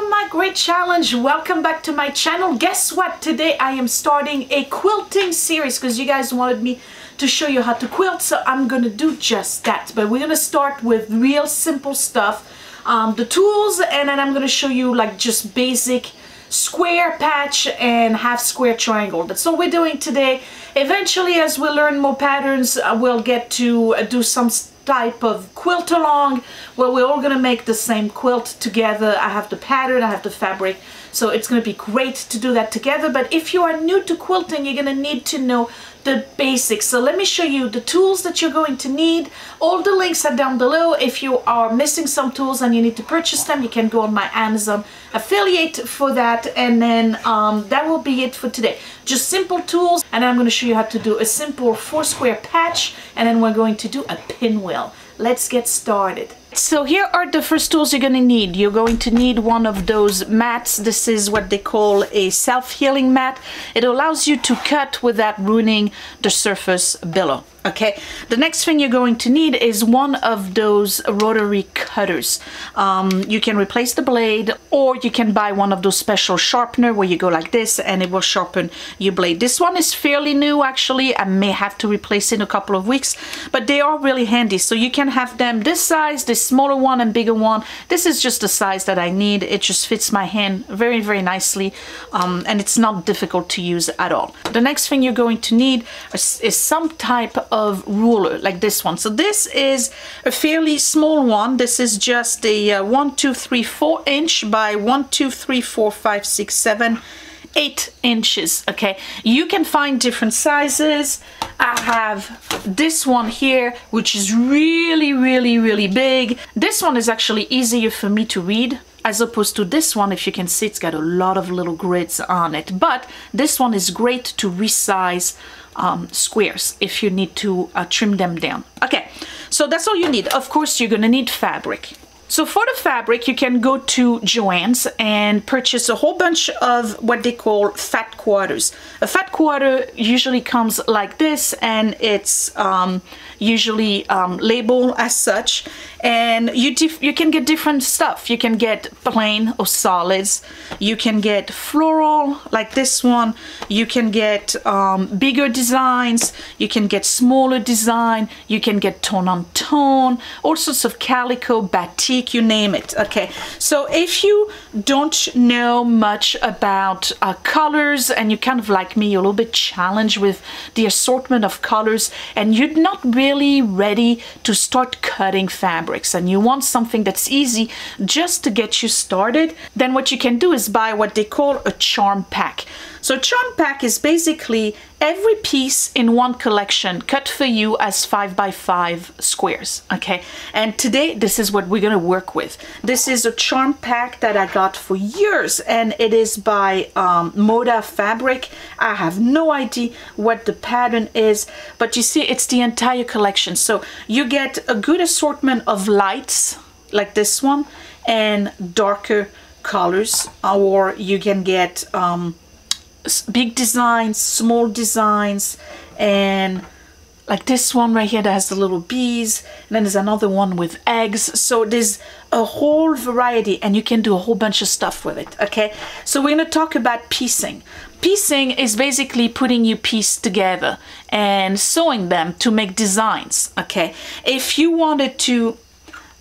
from My Great Challenge. Welcome back to my channel. Guess what? Today I am starting a quilting series because you guys wanted me to show you how to quilt, so I'm gonna do just that. But we're gonna start with real simple stuff, the tools, and then I'm gonna show you like just basic square, patch, and half square, triangle. That's all we're doing today. Eventually, as we learn more patterns, we'll get to do some type of quilt along where we're all gonna make the same quilt together. I have the pattern, I have the fabric, so it's gonna be great to do that together. But if you are new to quilting, you're gonna need to know the basics. So let me show you the tools that you're going to need. All the links are down below. If you are missing some tools and you need to purchase them, you can go on my Amazon affiliate for that. And then that will be it for today. Just simple tools, and I'm going to show you how to do a simple 4-square patch, and then we're going to do a pinwheel. Let's get started. So here are the first tools you're going to need. You're going to need one of those mats. This is what they call a self-healing mat. It allows you to cut without ruining the surface below. Okay, the next thing you're going to need is one of those rotary cutters. You can replace the blade, or you can buy one of those special sharpener where you go like this and it will sharpen your blade. This one is fairly new actually. I may have to replace it in a couple of weeks, but they are really handy. So you can have them this size, this smaller one and bigger one. This is just the size that I need. It just fits my hand very, very nicely, and it's not difficult to use at all. The next thing you're going to need is some type of ruler like this one. So this is a fairly small one. This is just a 1, 2, 3, 4 inch by 1, 2, 3, 4, 5, 6, 7, 8 inches. Okay, you can find different sizes. I have this one here, which is really, really, really big. This one is actually easier for me to read as opposed to this one. If you can see, it's got a lot of little grids on it, but this one is great to resize squares if you need to trim them down. Okay, so that's all you need. Of course, you're gonna need fabric. So for the fabric, you can go to Joann's and purchase a whole bunch of what they call fat quarters. A fat quarter usually comes like this, and it's usually labeled as such. And you can get different stuff. You can get plain or solids. You can get floral like this one. You can get bigger designs. You can get smaller design. You can get tone on tone, all sorts of calico, batik, you name it. Okay, so if you don't know much about colors and you're kind of like me, you're a little bit challenged with the assortment of colors and you're not really ready to start cutting fabrics and you want something that's easy just to get you started, then what you can do is buy what they call a charm pack. So charm pack is basically every piece in one collection cut for you as 5 by 5 squares. Okay, and today this is what we're gonna work with. This is a charm pack that I got for years, and it is by Moda Fabric. I have no idea what the pattern is, but you see it's the entire collection. So you get a good assortment of lights like this one and darker colors, or you can get big designs, small designs, and like this one right here that has the little bees, and then there's another one with eggs. So there's a whole variety and you can do a whole bunch of stuff with it. Okay, so we're going to talk about piecing. Piecing is basically putting your piece together and sewing them to make designs. Okay, if you wanted to,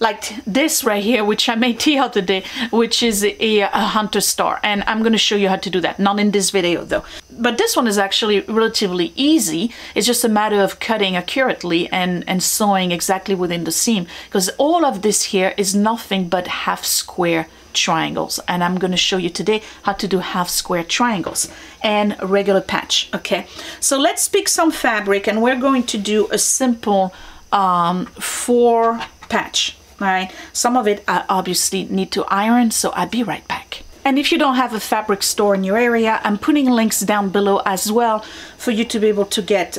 like this right here, which I made the other day, which is a Hunter Star, and I'm gonna show you how to do that, not in this video though. But this one is actually relatively easy. It's just a matter of cutting accurately and sewing exactly within the seam, because all of this here is nothing but half square triangles, and I'm going to show you today how to do half square triangles and regular patch. Okay, so let's pick some fabric, and we're going to do a simple 4 patch. All right, some of it I obviously need to iron, so I'll be right back. And if you don't have a fabric store in your area, I'm putting links down below as well for you to be able to get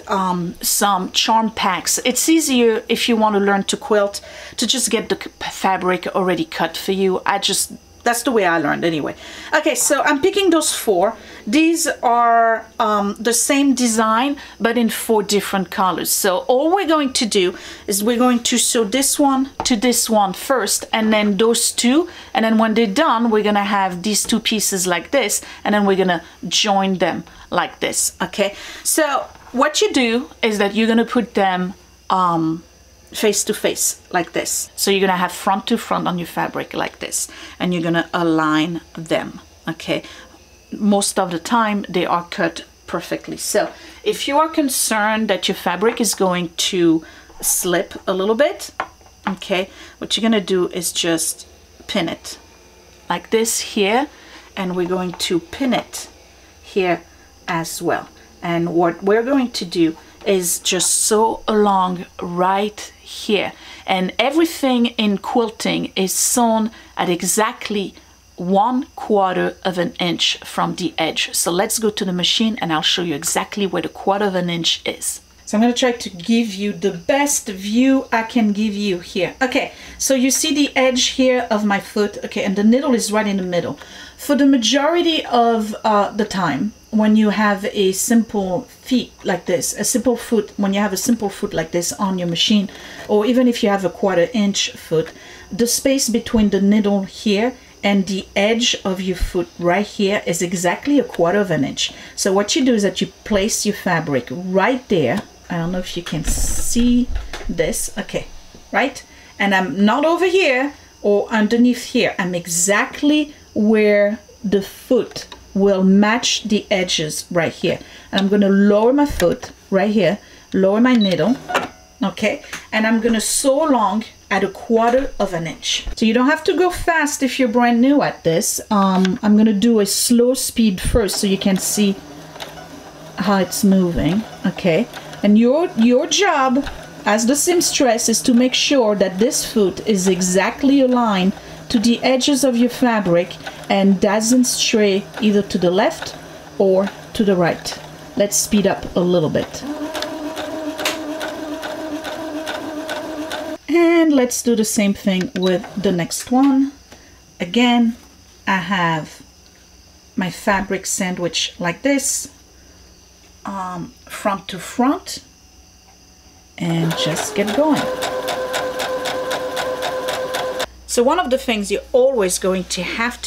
some charm packs. It's easier if you want to learn to quilt to just get the fabric already cut for you. I just That's the way I learned anyway. Okay, so I'm picking those four. These are the same design, but in four different colors. So all we're going to do is we're going to sew this one to this one first, and then those two. And then when they're done, we're gonna have these two pieces like this, and then we're gonna join them like this, okay? So what you do is that you're gonna put them face to face like this. So you're gonna have front to front on your fabric like this, and you're gonna align them, okay? Most of the time they are cut perfectly. So if you are concerned that your fabric is going to slip a little bit, okay, what you're gonna do is just pin it like this here, and we're going to pin it here as well. And what we're going to do is just sew along right here, and everything in quilting is sewn at exactly 1/4 of an inch from the edge. So let's go to the machine and I'll show you exactly where the 1/4 of an inch is. So I'm going to try to give you the best view I can give you here. Okay, so you see the edge here of my foot, okay, and the needle is right in the middle. For the majority of the time, when you have a simple feet like this, a simple foot, when you have a simple foot like this on your machine, or even if you have a 1/4 inch foot, the space between the needle here and the edge of your foot right here is exactly 1/4 of an inch. So what you do is that you place your fabric right there. I don't know if you can see this, okay, right? And I'm not over here or underneath here. I'm exactly where the foot will match the edges right here. And I'm gonna lower my foot right here, lower my needle, okay? And I'm gonna sew along at 1/4 of an inch. So you don't have to go fast if you're brand new at this. I'm gonna do a slow speed first so you can see how it's moving, okay? And your job as the seamstress is to make sure that this foot is exactly aligned to the edges of your fabric and doesn't stray either to the left or to the right. Let's speed up a little bit. And let's do the same thing with the next one. Again, I have my fabric sandwich like this, front to front, and just get going. So one of the things you're always going to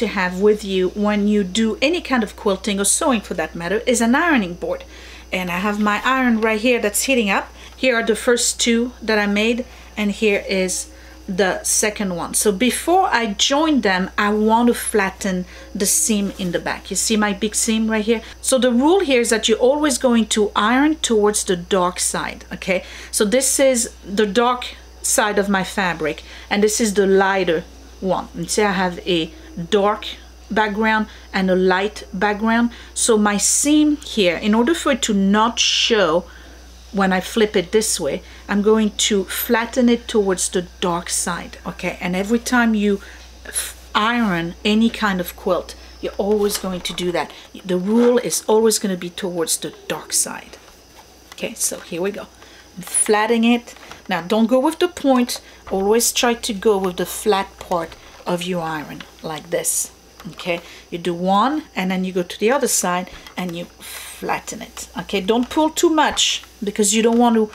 have with you when you do any kind of quilting or sewing for that matter is an ironing board. And I have my iron right here that's heating up. Here are the first two that I made, and here is the second one. So before I join them, I want to flatten the seam in the back. You see my big seam right here? So the rule here is that you're always going to iron towards the dark side, okay? So this is the dark side of my fabric, and this is the lighter one. And see, I have a dark background and a light background. So my seam here, in order for it to not show when I flip it this way, I'm going to flatten it towards the dark side, okay? And every time you iron any kind of quilt, you're always going to do that. The rule is always going to be towards the dark side, okay? So here we go. I'm flattening it. Now, don't go with the point, always try to go with the flat part of your iron, like this, okay? You do one, and then you go to the other side, and you flatten it, okay? Don't pull too much, because you don't want to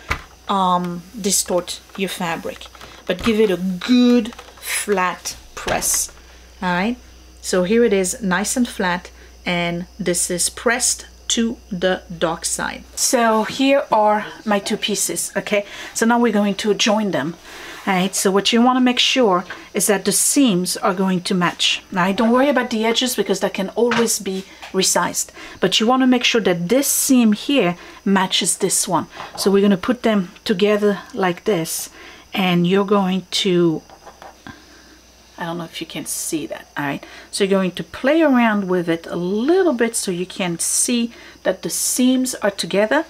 distort your fabric, but give it a good flat press, all right? So here it is, nice and flat, and this is pressed to the dark side. So here are my two pieces, okay? So now we're going to join them, all right? So what you wanna make sure is that the seams are going to match, all right? Don't worry about the edges because that can always be resized, but you wanna make sure that this seam here matches this one. So we're gonna put them together like this, and you're going to, I don't know if you can see that, all right? So you're going to play around with it a little bit so you can see that the seams are together.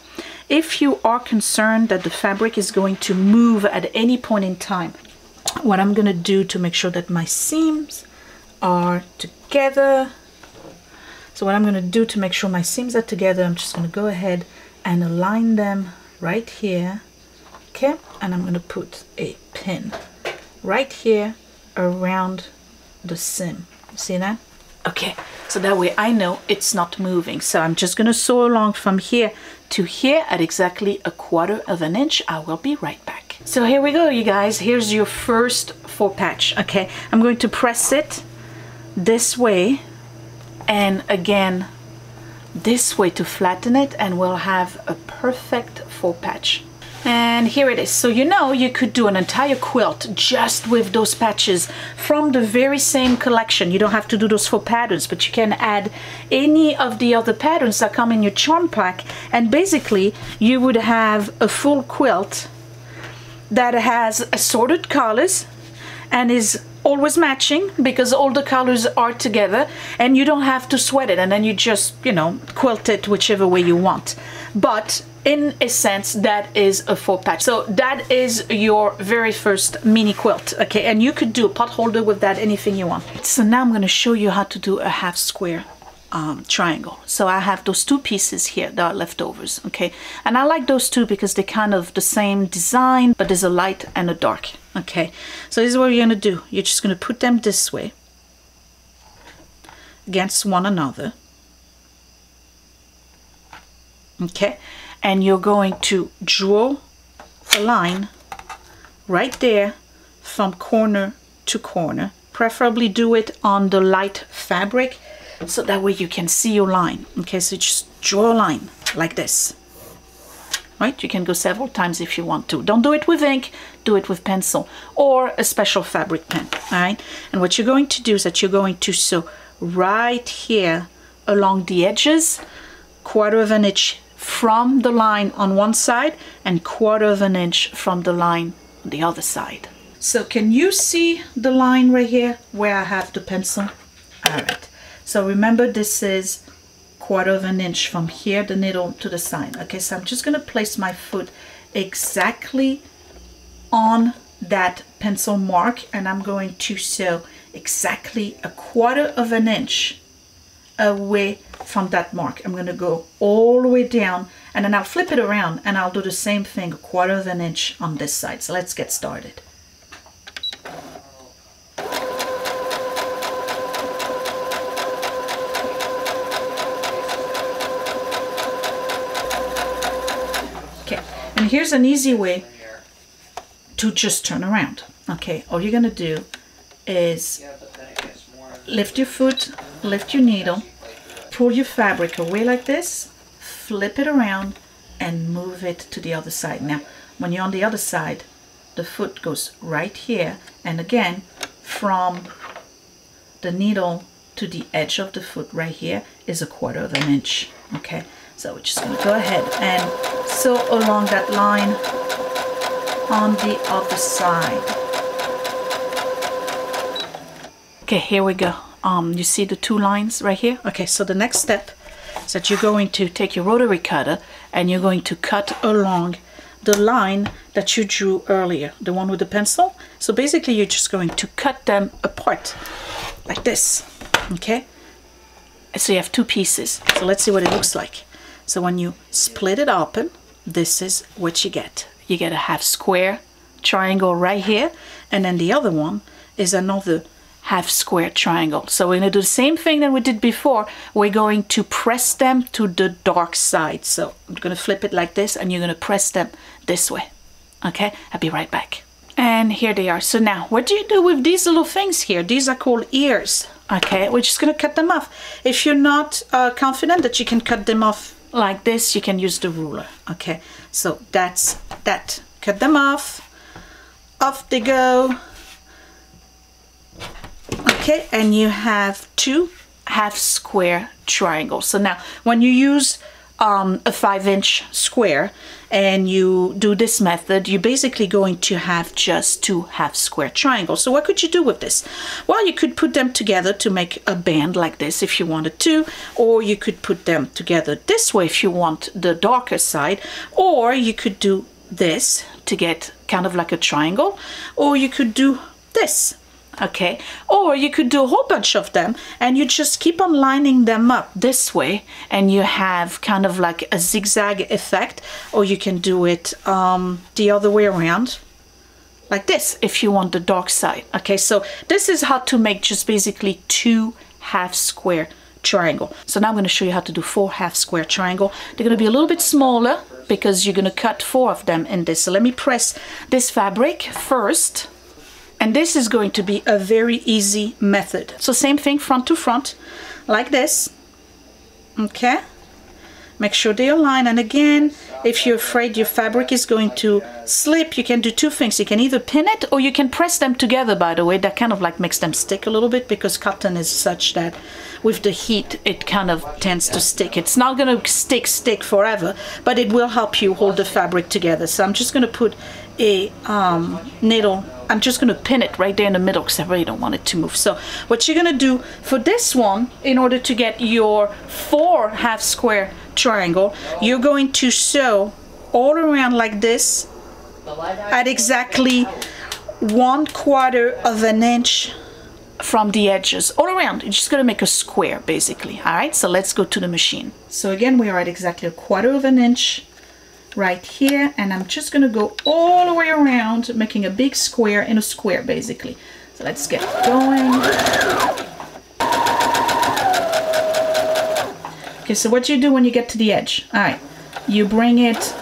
If you are concerned that the fabric is going to move at any point in time, what I'm gonna do to make sure that my seams are together, so what I'm gonna do to make sure my seams are together, I'm just gonna go ahead and align them right here, okay? And I'm gonna put a pin right here around the seam. See that? Okay, so that way I know it's not moving. So I'm just gonna sew along from here to here at exactly 1/4 of an inch. I will be right back. So here we go, you guys. Here's your first full patch, okay? I'm going to press it this way and again this way to flatten it, and we'll have a perfect full patch. And here it is. So you know, you could do an entire quilt just with those patches from the very same collection. You don't have to do those 4 patterns, but you can add any of the other patterns that come in your charm pack, and basically you would have a full quilt that has assorted colors and is always matching because all the colors are together, and you don't have to sweat it, and then you just, you know, quilt it whichever way you want. But in a sense, that is a full patch. So that is your very first mini quilt, okay? And you could do a pot holder with that, anything you want. So now I'm going to show you how to do a half square triangle. So I have those 2 pieces here that are leftovers, okay? And I like those 2 because they're kind of the same design, but there's a light and a dark, okay? So this is what you're going to do. You're just going to put them this way against one another, okay? And you're going to draw a line right there from corner to corner. Preferably do it on the light fabric so that way you can see your line. Okay, so just draw a line like this. Right? You can go several times if you want to. Don't do it with ink, do it with pencil or a special fabric pen. All right? And what you're going to do is that you're going to sew right here along the edges, 1/4 of an inch from the line on one side and 1/4 of an inch from the line on the other side. So can you see the line right here where I have the pencil? All right, so remember this is 1/4 of an inch from here, the needle to the side. Okay, so I'm just gonna place my foot exactly on that pencil mark, and I'm going to sew exactly 1/4 of an inch away from that mark. I'm going to go all the way down, and then I'll flip it around and I'll do the same thing, 1/4 of an inch on this side. So let's get started. Okay, and here's an easy way to just turn around. Okay, all you're going to do is lift your foot, lift your needle, pull your fabric away like this, flip it around and move it to the other side. Now, when you're on the other side, the foot goes right here, and again, from the needle to the edge of the foot right here is 1/4 of an inch, okay? So we're just gonna go ahead and sew along that line on the other side. Okay, here we go. You see the 2 lines right here? Okay, so the next step is that you're going to take your rotary cutter and you're going to cut along the line that you drew earlier, the one with the pencil. So basically you're just going to cut them apart like this, okay? So you have 2 pieces. So let's see what it looks like. So when you split it open, this is what you get. You get a half square triangle right here, and then the other one is another half square triangle. So we're going to do the same thing that we did before. We're going to press them to the dark side. So I'm going to flip it like this and you're going to press them this way. Okay, I'll be right back. And here they are. So now what do you do with these little things here? These are called ears. Okay, we're just going to cut them off. If you're not confident that you can cut them off like this, you can use the ruler. Okay, so that's that. Cut them off. Off they go. Okay, and you have 2 half square triangles. So now when you use a 5-inch square and you do this method, you're basically going to have just 2 half square triangles. So what could you do with this? Well, you could put them together to make a band like this if you wanted to, or you could put them together this way if you want the darker side, or you could do this to get kind of like a triangle, or you could do this. Okay, or you could do a whole bunch of them and you just keep on lining them up this way and you have kind of like a zigzag effect, or you can do it the other way around like this if you want the dark side. Okay, so this is how to make just basically two half square triangle. So now I'm going to show you how to do four half square triangle. They're going to be a little bit smaller because you're going to cut four of them in this. So let me press this fabric first. And this is going to be a very easy method. So same thing, front to front, like this. Okay, make sure they align. And again, if you're afraid your fabric is going to slip, you can do two things. You can either pin it or you can press them together. By the way, that kind of like makes them stick a little bit, because cotton is such that with the heat it kind of tends to stick. It's not going to stick forever, but it will help you hold the fabric together. So I'm just going to put a needle. I'm just going to pin it right there in the middle because I really don't want it to move. So what you're going to do for this one, in order to get your four half square triangle, you're going to sew all around like this at exactly 1/4 of an inch from the edges, all around. You're just going to make a square basically. All right, so let's go to the machine. So again, we are at exactly 1/4 of an inch right here, and I'm just going to go all the way around, making a big square in a square basically. So let's get going. Okay, so what you do when you get to the edge, all right, you bring it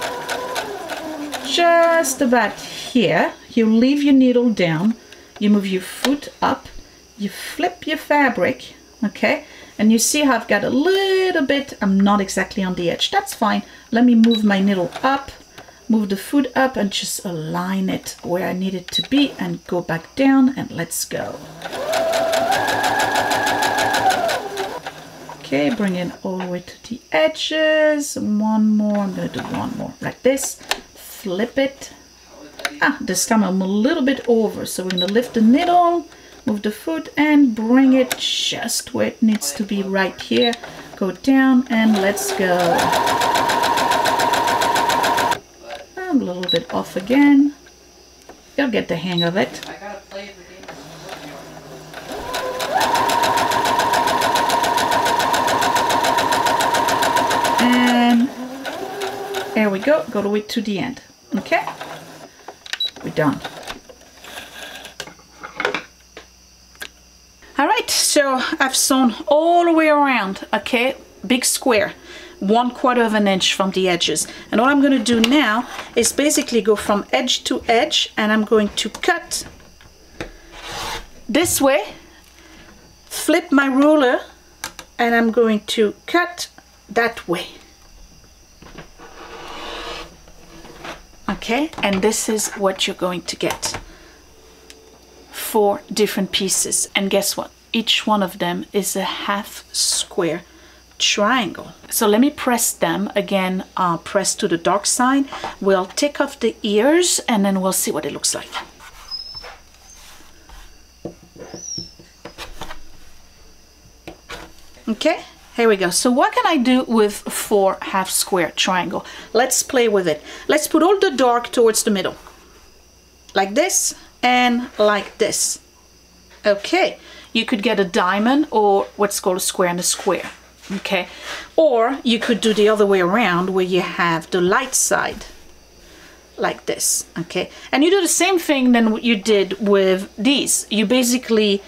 just about here, you leave your needle down, you move your foot up, you flip your fabric, okay, and you see how I've got a little bit, I'm not exactly on the edge, that's fine. Let me move my needle up, move the foot up, and just align it where I need it to be, and go back down, and let's go. Okay, bring it all the way to the edges, one more, I'm gonna do one more like this, flip it. Ah, this time I'm a little bit over, so we're gonna lift the needle, move the foot, and bring it just where it needs to be right here, go down, and let's go. I'm a little bit off again, you'll get the hang of it. And there we go, all the way to the end. Okay, we're done. All right, so I've sewn all the way around, okay, big square, 1/4 of an inch from the edges. And all I'm going to do now is basically go from edge to edge, and I'm going to cut this way, flip my ruler, and I'm going to cut that way. Okay, and this is what you're going to get. 4 different pieces, and guess what, each one of them is a half square triangle. So let me press them again, press to the dark side, we'll take off the ears, and then we'll see what it looks like. Okay, here we go. So what can I do with 4 half square triangle? Let's play with it. Let's put all the dark towards the middle, like this and like this. Okay, you could get a diamond, or what's called a square and a square. Okay, or you could do the other way around, where you have the light side like this. Okay, and you do the same thing than what you did with these. You basically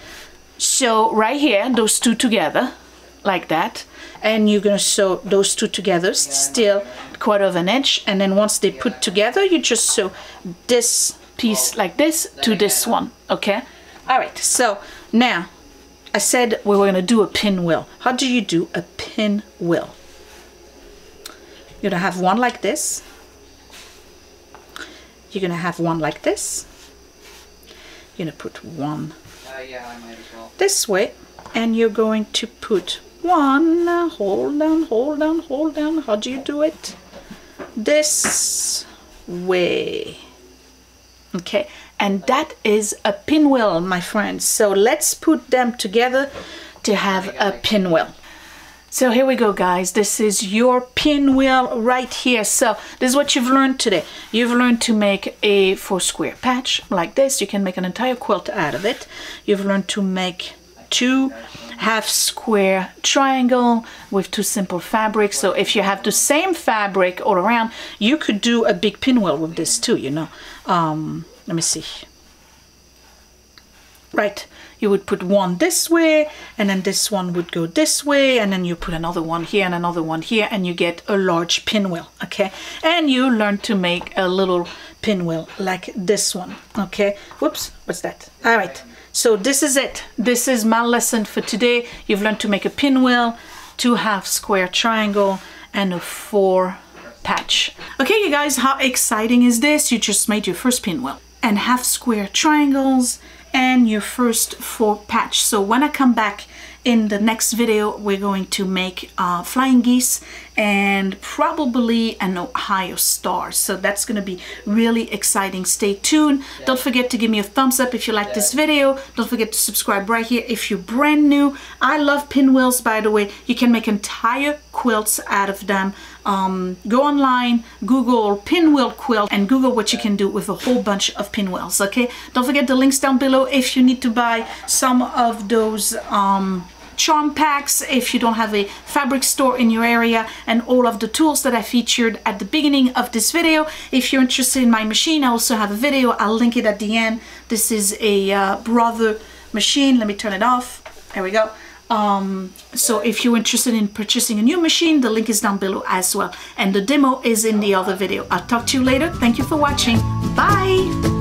sew right here those two together like that, and you're gonna sew those two together, still 1/4 of an inch, and then once they put together, you just sew this piece like this to this one. Okay, all right, so now I said we were going to do a pinwheel. How do you do a pinwheel? You're going to have one like this, you're going to have one like this, you're going to put one this way, and you're going to put one, hold on, how do you do it? This way. Okay, and that is a pinwheel, my friends. So let's put them together to have a pinwheel. So here we go, guys, this is your pinwheel right here. So this is what you've learned today. You've learned to make a 4 square patch like this. You can make an entire quilt out of it. You've learned to make 2 half square triangle with 2 simple fabrics. So if you have the same fabric all around, you could do a big pinwheel with this too, you know. Let me see. right? You would put one this way, and then this one would go this way, and then you put another one here and another one here, and you get a large pinwheel, okay? And you learn to make a little pinwheel like this one, okay? Whoops, what's that? All right, so this is it. This is my lesson for today. You've learned to make a pinwheel, 2 half square triangle, and a 4 patch. Okay, you guys, how exciting is this? You just made your first pinwheel and half square triangles and your first 4 patch. So when I come back in the next video, we're going to make flying geese and probably an Ohio Star. So that's going to be really exciting. Stay tuned. Don't forget to give me a thumbs up if you like this video. Don't forget to subscribe right here if you're brand new. I love pinwheels, by the way. You can make entire quilts out of them. Go online, Google pinwheel quilt, and Google what you can do with a whole bunch of pinwheels, okay? Don't forget the links down below if you need to buy some of those charm packs, if you don't have a fabric store in your area, and all of the tools that I featured at the beginning of this video. If you're interested in my machine, I also have a video. I'll link it at the end. This is a Brother machine. Let me turn it off. There we go. So if you're interested in purchasing a new machine, the link is down below as well. And the demo is in the other video. I'll talk to you later. Thank you for watching. Bye.